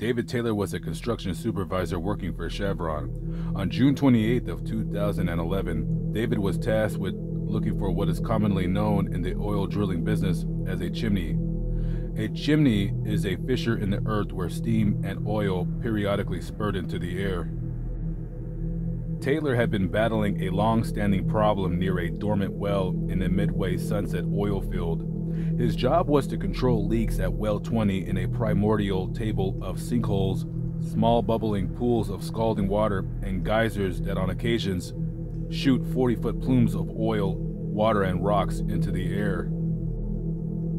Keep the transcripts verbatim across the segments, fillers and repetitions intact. David Taylor was a construction supervisor working for Chevron. On June twenty-eighth of two thousand eleven, David was tasked with looking for what is commonly known in the oil drilling business as a chimney. A chimney is a fissure in the earth where steam and oil periodically spurt into the air. Taylor had been battling a long-standing problem near a dormant well in the Midway Sunset oil field. His job was to control leaks at well twenty in a primordial table of sinkholes, small bubbling pools of scalding water, and geysers that on occasions shoot forty-foot plumes of oil, water, and rocks into the air.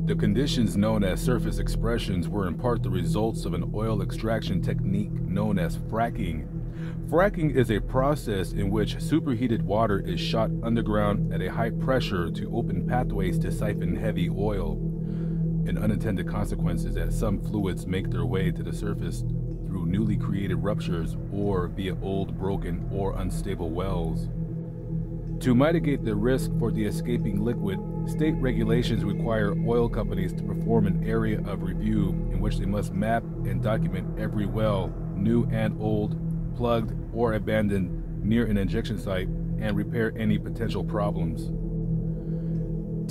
The conditions known as surface expressions were in part the results of an oil extraction technique known as fracking. Fracking is a process in which superheated water is shot underground at a high pressure to open pathways to siphon heavy oil. An unintended consequence is that some fluids make their way to the surface through newly created ruptures or via old, broken, or unstable wells. To mitigate the risk for the escaping liquid, state regulations require oil companies to perform an area of review in which they must map and document every well, new and old, plugged or abandoned, near an injection site, and repair any potential problems.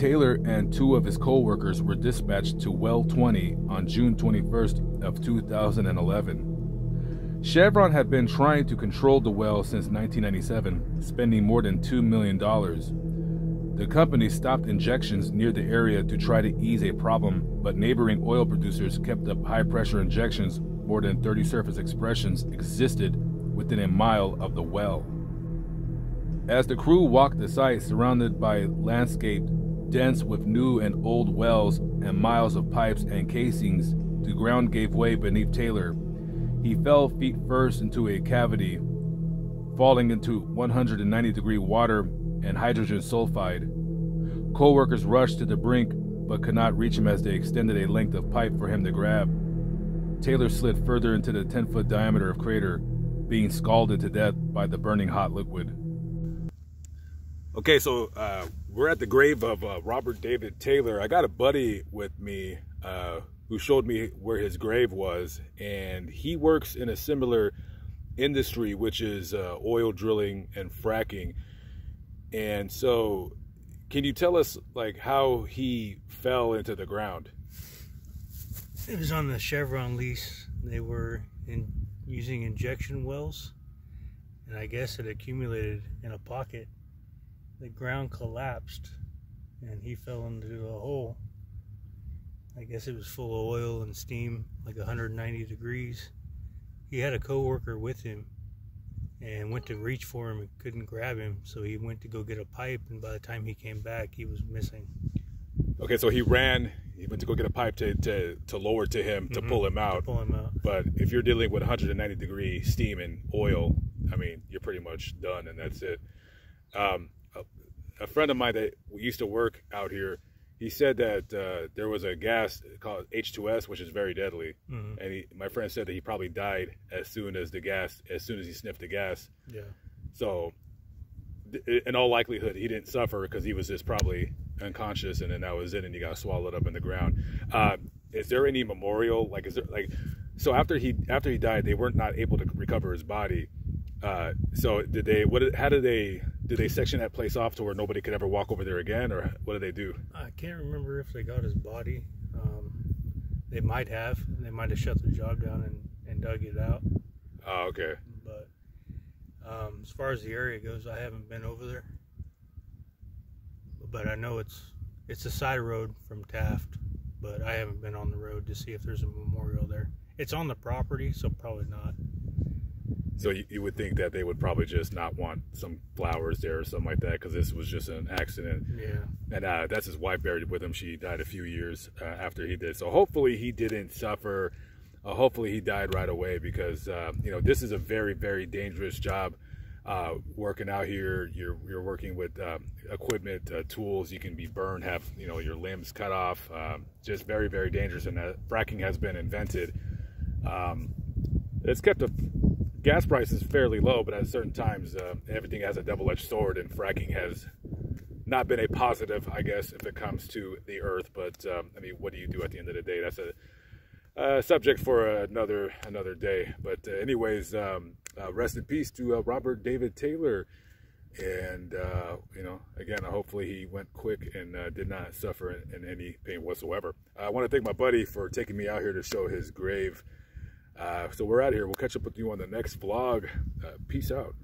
Taylor and two of his co-workers were dispatched to well twenty on June twenty-first of two thousand eleven. Chevron had been trying to control the well since nineteen ninety-seven, spending more than two million dollars. The company stopped injections near the area to try to ease a problem, but neighboring oil producers kept up high-pressure injections. More than thirty surface expressions existed within a mile of the well. As the crew walked the site, surrounded by landscape dense with new and old wells and miles of pipes and casings, the ground gave way beneath Taylor. He fell feet first into a cavity, falling into one hundred ninety degree water and hydrogen sulfide. Co-workers rushed to the brink, but could not reach him as they extended a length of pipe for him to grab. Taylor slid further into the ten-foot diameter of crater, being scalded to death by the burning hot liquid. Okay, so uh, we're at the grave of uh, Robert David Taylor. I got a buddy with me uh, who showed me where his grave was, and he works in a similar industry, which is uh, oil drilling and fracking. And so, can you tell us like how he fell into the ground? It was on the Chevron lease. They were in, using injection wells, and I guess it accumulated in a pocket. The ground collapsed, and he fell into a hole. I guess it was full of oil and steam, like one hundred ninety degrees. He had a co-worker with him and went to reach for him and couldn't grab him, so he went to go get a pipe, and by the time he came back, he was missing. Okay, so he ran. He went to go get a pipe to, to, to lower to him, to mm-hmm, pull him out. To pull him out. But if you're dealing with one hundred ninety degree steam and oil, I mean, you're pretty much done, and that's it. Um, a, a friend of mine that used to work out here, he said that uh, there was a gas called H two S, which is very deadly. Mm-hmm. And he, my friend said that he probably died as soon as the gas, as soon as he sniffed the gas. Yeah. So in all likelihood, he didn't suffer because he was just probably unconscious, and then that was it, and he got swallowed up in the ground. Uh, is there any memorial? Like, is there like, so after he after he died, they weren't not able to recover his body. Uh, so did they? What? How did they? Did they section that place off to where nobody could ever walk over there again, or what did they do? I can't remember if they got his body. Um, they might have. They might have shut the job down and and dug it out. Oh, okay. But um, as far as the area goes, I haven't been over there. But I know it's it's a side road from Taft, but I haven't been on the road to see if there's a memorial there. It's on the property, so probably not. So you, you would think that they would probably just not want some flowers there or something like that, because this was just an accident. Yeah. And uh, that's his wife buried with him. She died a few years uh, after he did. So hopefully he didn't suffer. Uh, hopefully he died right away, because uh, you know, this is a very, very dangerous job. Uh, working out here, you're you're working with um, equipment, uh, tools. You can be burned, have you know your limbs cut off. Um, just very, very dangerous. And uh, fracking has been invented. Um, it's kept the gas prices fairly low, but at certain times, uh, everything has a double-edged sword, and fracking has not been a positive, I guess, if it comes to the earth. But um, I mean, what do you do at the end of the day? That's a uh, subject for another another day. But uh, anyways, um, uh, rest in peace to uh, Robert David Taylor. And uh, you know, again, hopefully he went quick and uh, did not suffer in, in any pain whatsoever. I want to thank my buddy for taking me out here to show his grave. Uh, so we're out of here. We'll catch up with you on the next vlog. Uh, peace out.